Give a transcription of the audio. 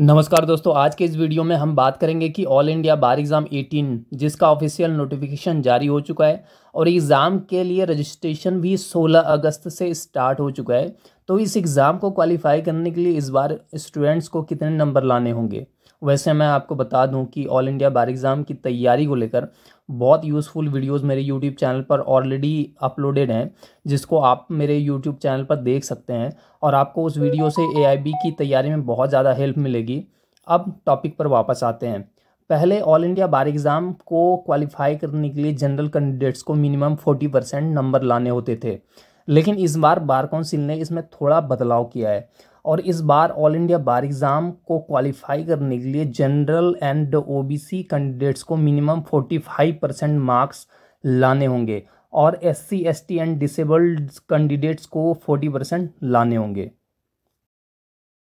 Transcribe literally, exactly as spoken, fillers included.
नमस्कार दोस्तों, आज के इस वीडियो में हम बात करेंगे कि ऑल इंडिया बार एग्ज़ाम अठारह जिसका ऑफिशियल नोटिफिकेशन जारी हो चुका है और एग्ज़ाम के लिए रजिस्ट्रेशन भी सोलह अगस्त से स्टार्ट हो चुका है। तो इस एग्ज़ाम को क्वालिफाई करने के लिए इस बार स्टूडेंट्स को कितने नंबर लाने होंगे। वैसे मैं आपको बता दूं कि ऑल इंडिया बार एग्ज़ाम की तैयारी को लेकर बहुत यूज़फुल वीडियोस मेरे यूट्यूब चैनल पर ऑलरेडी अपलोडेड हैं, जिसको आप मेरे यूट्यूब चैनल पर देख सकते हैं और आपको उस वीडियो से ए आई बी की तैयारी में बहुत ज़्यादा हेल्प मिलेगी। अब टॉपिक पर वापस आते हैं। पहले ऑल इंडिया बार एग्ज़ाम को क्वालिफाई करने के लिए जनरल कैंडिडेट्स को मिनिमम फोर्टी परसेंट नंबर लाने होते थे, लेकिन इस बार बार काउंसिल ने इसमें थोड़ा बदलाव किया है और इस बार ऑल इंडिया बार एग्ज़ाम को क्वालिफाई करने के लिए general and O B C candidates को मिनिमम पैंतालीस परसेंट मार्क्स लाने होंगे और S C S T and disabled candidates को चालीस परसेंट लाने होंगे।